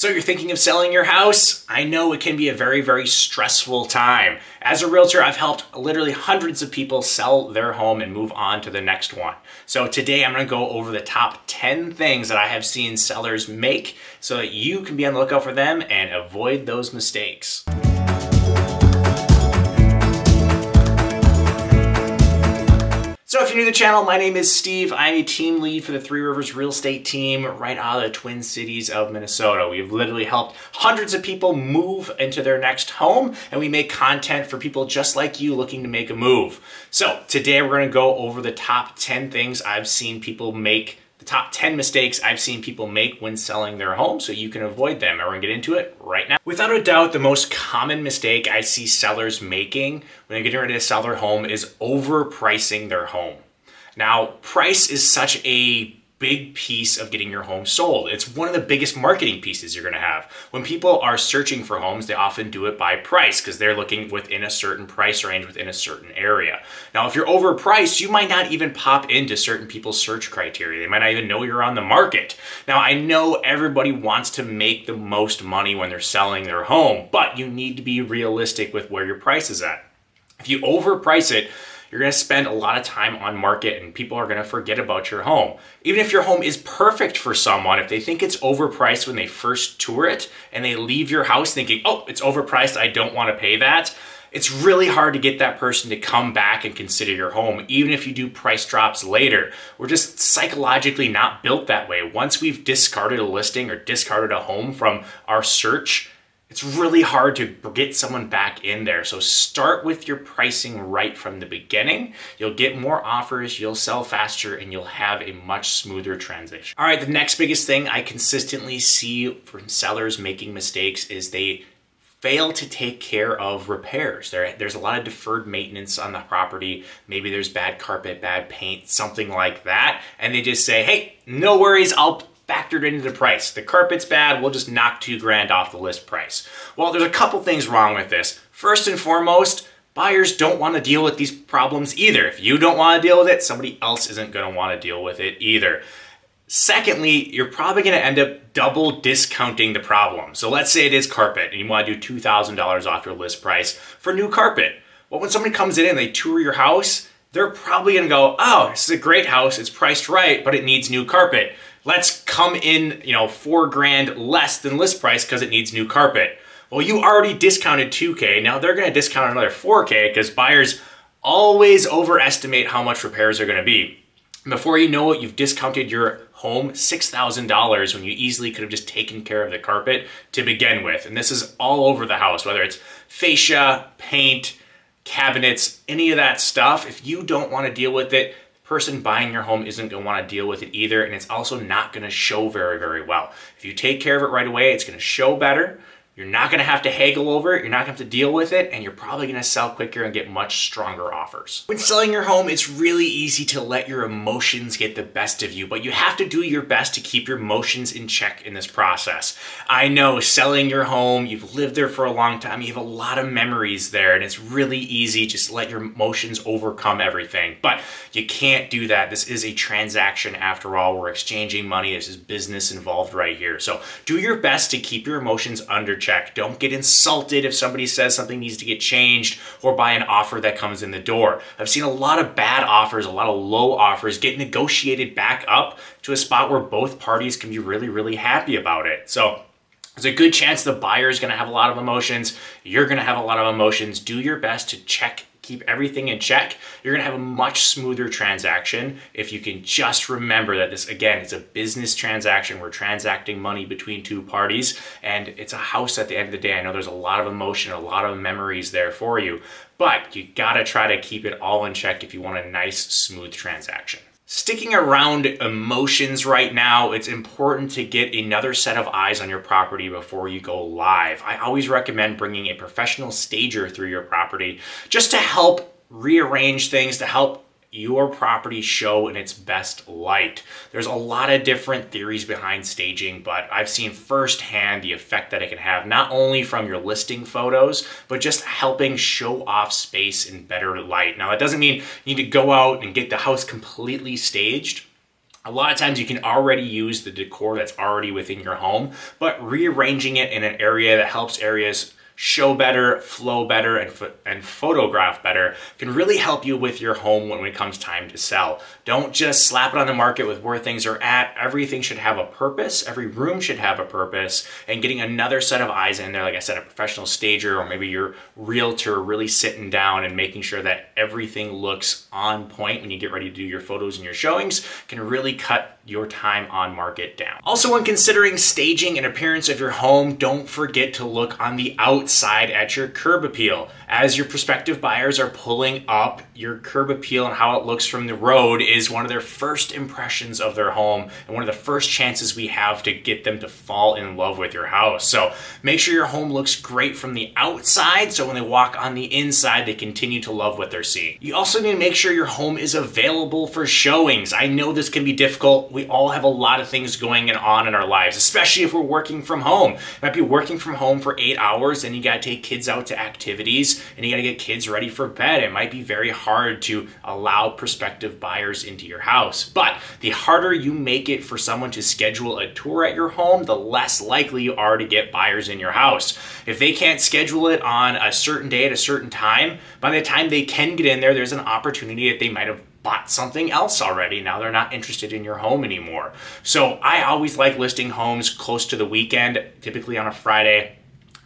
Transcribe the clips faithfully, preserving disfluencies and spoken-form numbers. So you're thinking of selling your house? I know it can be a very, very stressful time. As a realtor, I've helped literally hundreds of people sell their home and move on to the next one. So today I'm gonna go over the top ten things that I have seen sellers make so that you can be on the lookout for them and avoid those mistakes. So if you're new to the channel, my name is Steve. I'm a team lead for the Three Rivers Real Estate Team right out of the Twin Cities of Minnesota. We've literally helped hundreds of people move into their next home, and we make content for people just like you looking to make a move. So today we're gonna go over the top ten things I've seen people make, the top ten mistakes I've seen people make when selling their home so you can avoid them, and we're gonna get into it right now. Without a doubt, the most common mistake I see sellers making when they're getting ready to sell their home is overpricing their home. Now, price is such a big piece of getting your home sold. It's one of the biggest marketing pieces you're gonna have. When people are searching for homes, they often do it by price because they're looking within a certain price range within a certain area. Now, if you're overpriced, you might not even pop into certain people's search criteria. They might not even know you're on the market. Now, I know everybody wants to make the most money when they're selling their home, but you need to be realistic with where your price is at. If you overprice it, you're gonna spend a lot of time on market and people are gonna forget about your home. Even if your home is perfect for someone, if they think it's overpriced when they first tour it and they leave your house thinking, oh, it's overpriced, I don't wanna pay that, it's really hard to get that person to come back and consider your home, even if you do price drops later. We're just psychologically not built that way. Once we've discarded a listing or discarded a home from our search, it's really hard to get someone back in there. So start with your pricing right from the beginning. You'll get more offers, you'll sell faster, and you'll have a much smoother transition. All right, the next biggest thing I consistently see from sellers making mistakes is they fail to take care of repairs. There, there's a lot of deferred maintenance on the property. Maybe there's bad carpet, bad paint, something like that. And they just say, hey, no worries, I'll factored into the price. The carpet's bad, we'll just knock two grand off the list price. Well, there's a couple things wrong with this. First and foremost, buyers don't want to deal with these problems either. If you don't want to deal with it, somebody else isn't going to want to deal with it either. Secondly, you're probably going to end up double discounting the problem. So let's say it is carpet and you want to do two thousand dollars off your list price for new carpet. Well, when somebody comes in and they tour your house, they're probably going to go, oh, this is a great house, it's priced right, but it needs new carpet. Let's come in, you know, four grand less than list price because it needs new carpet. Well, you already discounted two K. Now they're going to discount another four K because buyers always overestimate how much repairs are going to be. Before you know it, you've discounted your home six thousand dollars when you easily could have just taken care of the carpet to begin with. And this is all over the house, whether it's fascia, paint, cabinets, any of that stuff. If you don't want to deal with it, person buying your home isn't going to want to deal with it either, and it's also not going to show very, very well. If you take care of it right away, it's going to show better. You're not going to have to haggle over it. You're not going to have to deal with it, and you're probably going to sell quicker and get much stronger offers. When selling your home, it's really easy to let your emotions get the best of you, but you have to do your best to keep your emotions in check in this process. I know selling your home, you've lived there for a long time, you have a lot of memories there, and it's really easy just to let your emotions overcome everything, but you can't do that. This is a transaction after all. We're exchanging money. This is business involved right here. So do your best to keep your emotions under check. Don't get insulted if somebody says something needs to get changed or by an offer that comes in the door. I've seen a lot of bad offers, a lot of low offers get negotiated back up to a spot where both parties can be really, really happy about it. So there's a good chance the buyer is going to have a lot of emotions. You're going to have a lot of emotions. Do your best to check, keep everything in check. You're going to have a much smoother transaction if you can just remember that this, again, it's a business transaction. We're transacting money between two parties, and it's a house at the end of the day. I know there's a lot of emotion, a lot of memories there for you, but you got to try to keep it all in check if you want a nice, smooth transaction. Sticking around emotions right now, it's important to get another set of eyes on your property before you go live. I always recommend bringing a professional stager through your property just to help rearrange things, to help your property show in its best light. There's a lot of different theories behind staging, but I've seen firsthand the effect that it can have, not only from your listing photos, but just helping show off space in better light. Now, that doesn't mean you need to go out and get the house completely staged. A lot of times you can already use the decor that's already within your home, but rearranging it in an area that helps areas show better, flow better, and, and photograph better can really help you with your home when it comes time to sell. Don't just slap it on the market with where things are at. Everything should have a purpose. Every room should have a purpose. And getting another set of eyes in there, like I said, a professional stager or maybe your realtor really sitting down and making sure that everything looks on point when you get ready to do your photos and your showings can really cut your time on market down. Also, when considering staging and appearance of your home, don't forget to look on the outside Outside at your curb appeal. As your prospective buyers are pulling up, your curb appeal and how it looks from the road is one of their first impressions of their home and one of the first chances we have to get them to fall in love with your house. So make sure your home looks great from the outside so when they walk on the inside, they continue to love what they're seeing. You also need to make sure your home is available for showings. I know this can be difficult. We all have a lot of things going on in our lives, especially if we're working from home. You might be working from home for eight hours and you gotta take kids out to activities and you gotta get kids ready for bed. It might be very hard to allow prospective buyers into your house. But the harder you make it for someone to schedule a tour at your home, the less likely you are to get buyers in your house. If they can't schedule it on a certain day at a certain time, by the time they can get in there, there's an opportunity that they might have bought something else already. Now they're not interested in your home anymore. So I always like listing homes close to the weekend, typically on a Friday.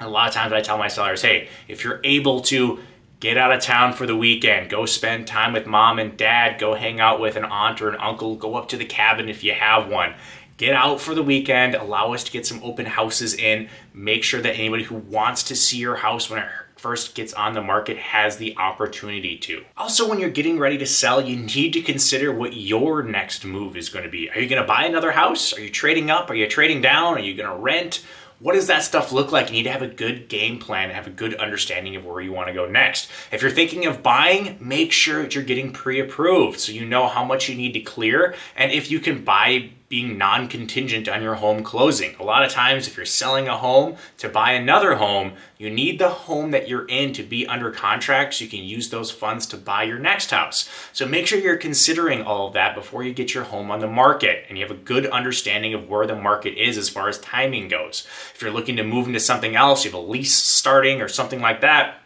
A lot of times I tell my sellers, hey, if you're able to get out of town for the weekend, go spend time with mom and dad, go hang out with an aunt or an uncle, go up to the cabin if you have one. Get out for the weekend, allow us to get some open houses in, make sure that anybody who wants to see your house when it first gets on the market has the opportunity to. Also, when you're getting ready to sell, you need to consider what your next move is going to be. Are you going to buy another house? Are you trading up? Are you trading down? Are you going to rent? What does that stuff look like? You need to have a good game plan and have a good understanding of where you want to go next. If you're thinking of buying, make sure that you're getting pre-approved so you know how much you need to clear and if you can buy being non-contingent on your home closing. A lot of times if you're selling a home to buy another home, you need the home that you're in to be under contract so you can use those funds to buy your next house. So make sure you're considering all of that before you get your home on the market and you have a good understanding of where the market is as far as timing goes. If you're looking to move into something else, you have a lease starting or something like that,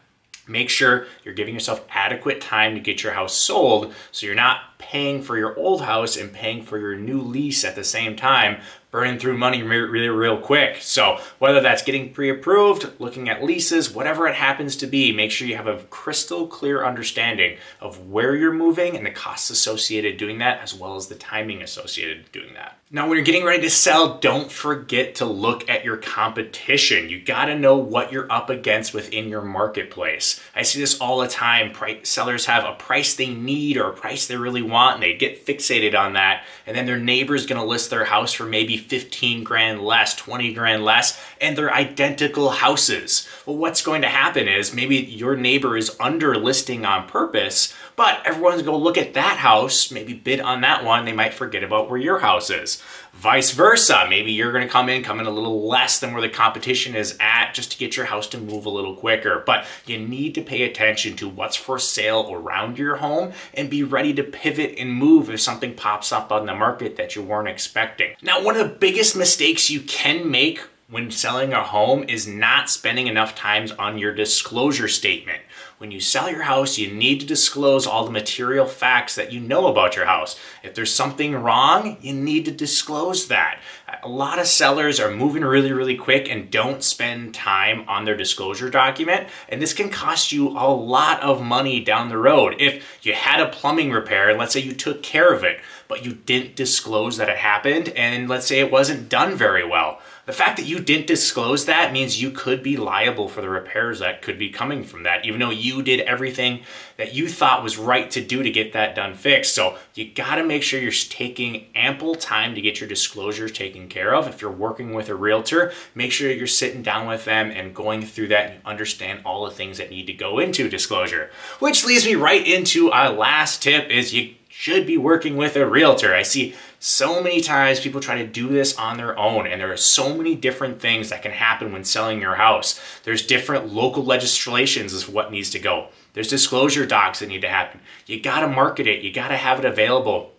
make sure you're giving yourself adequate time to get your house sold so you're not paying for your old house and paying for your new lease at the same time, burning through money really, real quick. So whether that's getting pre-approved, looking at leases, whatever it happens to be, make sure you have a crystal clear understanding of where you're moving and the costs associated doing that, as well as the timing associated doing that. Now, when you're getting ready to sell, don't forget to look at your competition. You gotta know what you're up against within your marketplace. I see this all the time. Price, sellers have a price they need or a price they really want, and they get fixated on that. And then their neighbor's gonna list their house for maybe fifteen grand less, twenty grand less, and they're identical houses. Well, what's going to happen is maybe your neighbor is under listing on purpose, but everyone's gonna look at that house, maybe bid on that one, they might forget about where your house is. Vice versa, maybe you're gonna come in, come in a little less than where the competition is at just to get your house to move a little quicker. But you need to pay attention to what's for sale around your home and be ready to pivot and move if something pops up on the market that you weren't expecting. Now, one of the biggest mistakes you can make when selling a home is not spending enough time on your disclosure statement. When you sell your house, you need to disclose all the material facts that you know about your house. If there's something wrong, you need to disclose that. A lot of sellers are moving really, really quick and don't spend time on their disclosure document, and this can cost you a lot of money down the road. If you had a plumbing repair, and let's say you took care of it, but you didn't disclose that it happened, and let's say it wasn't done very well. The fact that you didn't disclose that means you could be liable for the repairs that could be coming from that, even though you did everything that you thought was right to do to get that done fixed. So you gotta make sure you're taking ample time to get your disclosure taken care of. If you're working with a realtor, make sure you're sitting down with them and going through that and understand all the things that need to go into disclosure. Which leads me right into our last tip is you should be working with a realtor. I see so many times people try to do this on their own, and there are so many different things that can happen when selling your house. There's different local legislations is what needs to go. There's disclosure docs that need to happen. You gotta market it, you gotta have it available.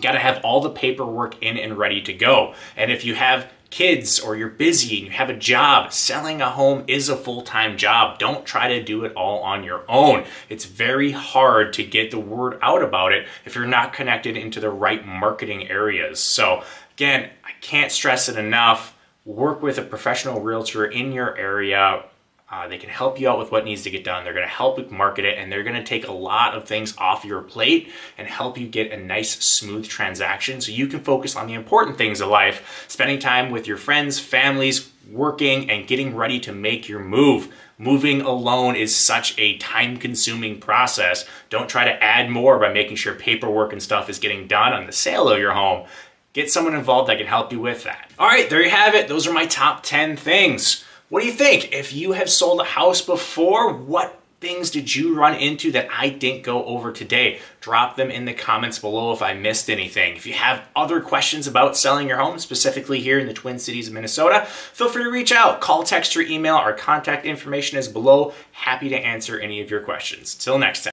Got to have all the paperwork in and ready to go. And if you have kids or you're busy and you have a job, selling a home is a full-time job. Don't try to do it all on your own. It's very hard to get the word out about it if you're not connected into the right marketing areas. So again, I can't stress it enough. Work with a professional realtor in your area. Uh, they can help you out with what needs to get done. They're going to help market it, and they're going to take a lot of things off your plate and help you get a nice, smooth transaction so you can focus on the important things of life, spending time with your friends, families, working, and getting ready to make your move. Moving alone is such a time-consuming process. Don't try to add more by making sure paperwork and stuff is getting done on the sale of your home. Get someone involved that can help you with that. All right, there you have it. Those are my top ten things. What do you think? If you have sold a house before, what things did you run into that I didn't go over today? Drop them in the comments below if I missed anything. If you have other questions about selling your home, specifically here in the Twin Cities of Minnesota, feel free to reach out. Call, text, or email. Our contact information is below. Happy to answer any of your questions. Till next time.